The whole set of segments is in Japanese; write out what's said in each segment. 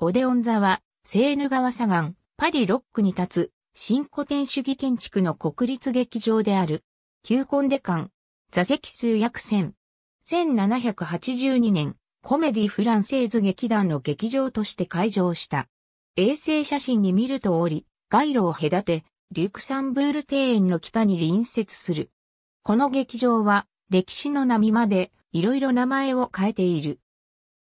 オデオン座は、セーヌ川左岸、パリ6区に立つ、新古典主義建築の国立劇場である。旧コンデ館。座席数約1000。1782年、コメディ・フランセーズ劇団の劇場として開場した。衛星写真に見るとおり、街路を隔て、リュクサンブール庭園の北に隣接する。この劇場は、歴史の波まで、いろいろ名前を変えている。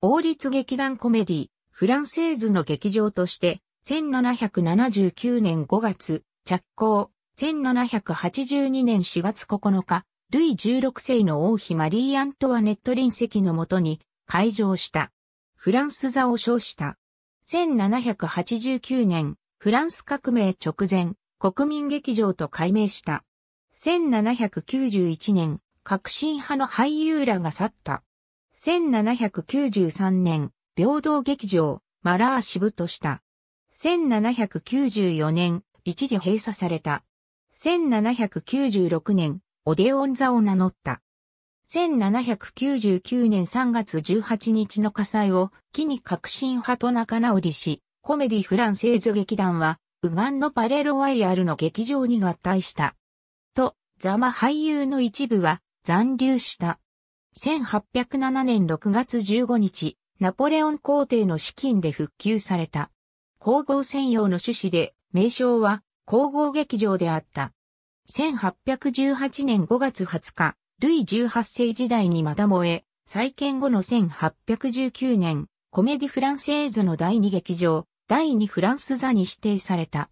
王立劇団コメディ、フランセーズの劇場として、1779年5月、着工、1782年4月9日、ルイ16世の王妃マリー・アントワネット臨席のもとに、開場した。フランス座を称した。1789年、フランス革命直前、国民劇場と改名した。1791年、革新派の俳優らが去った。1793年、平等劇場、マラー支部とした。1794年、一時閉鎖された。1796年、オデオン座を名乗った。1799年3月18日の火災を機に革新派と仲直りし、コメディ・フランセーズ劇団は、ウガンのパレ・ロワイヤルの劇場に合体した。と、座間俳優の一部は残留した。1807年6月15日、ナポレオン皇帝の資金で復旧された。皇后専用の趣旨で、名称は皇后劇場であった。1818年5月20日、ルイ18世時代にまた燃え、再建後の1819年、コメディ・フランセーズの第2劇場、第2フランス座に指定された。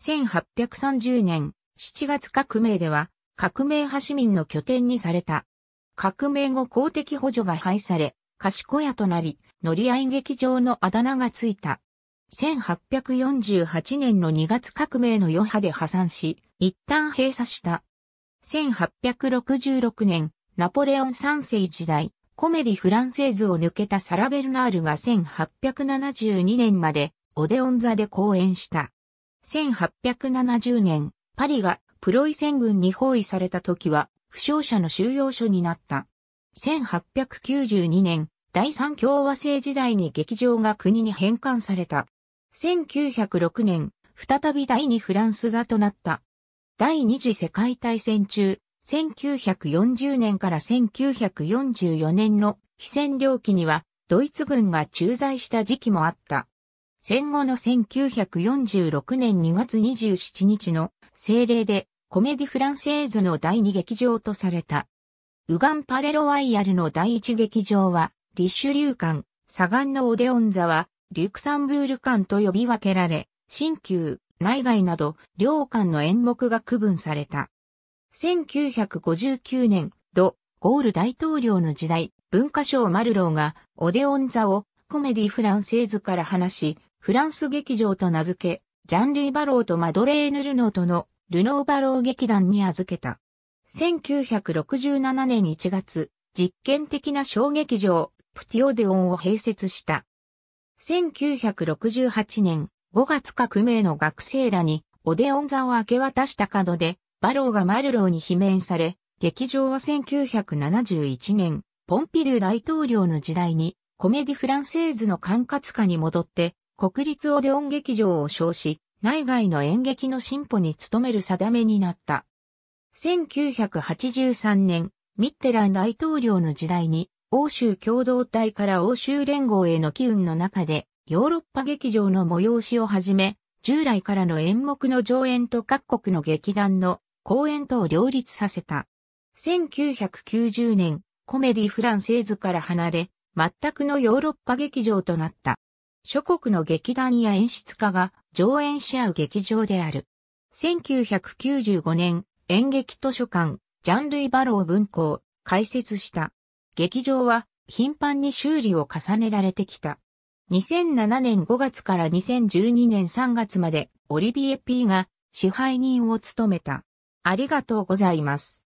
1830年、7月革命では、革命派市民の拠点にされた。革命後公的補助が廃され、貸し小屋となり、乗り合い劇場のあだ名がついた。1848年の2月革命の余波で破産し、一旦閉鎖した。1866年、ナポレオン3世時代、コメディ・フランセーズを抜けたサラ・ベルナールが1872年までオデオン座で公演した。1870年、パリがプロイセン軍に包囲された時は、負傷者の収容所になった。1892年、第三共和制時代に劇場が国に返還された。1906年、再び第二フランス座となった。第二次世界大戦中、1940年から1944年の非占領期には、ドイツ軍が駐在した時期もあった。戦後の1946年2月27日の政令で、コメディ・フランセーズの第二劇場とされた。ウガン・パレ・ロワイヤルの第一劇場は、リシュリュー館、左岸のオデオン座は、リュクサンブール館と呼び分けられ、新旧、内外など、両館の演目が区分された。1959年、ド・ゴール大統領の時代、文化省マルローが、オデオン座をコメディ・フランセーズから離し、フランス劇場と名付け、ジャン・ルイ・バローとマドレーヌ・ルノーとの、ルノー・バロー劇団に預けた。1967年1月、実験的な小劇場、プティオデオンを併設した。1968年5月革命の学生らにオデオン座を明け渡した角でバローがマルローに罷免され、劇場は1971年ポンピドゥ大統領の時代にコメディ・フランセーズの管轄下に戻って国立オデオン劇場を称し、内外の演劇の進歩に努める定めになった。1983年ミッテラン大統領の時代に欧州共同体から欧州連合への機運の中で、ヨーロッパ劇場の催しをはじめ、従来からの演目の上演と各国の劇団の公演とを両立させた。1990年、コメディ・フランセーズから離れ、全くのヨーロッパ劇場となった。諸国の劇団や演出家が上演し合う劇場である。1995年、演劇図書館、ジャン・ルイ・バロー文庫を開設した。劇場は頻繁に修理を重ねられてきた。2007年5月から2012年3月までオリビエ・ピーが支配人を務めた。ありがとうございます。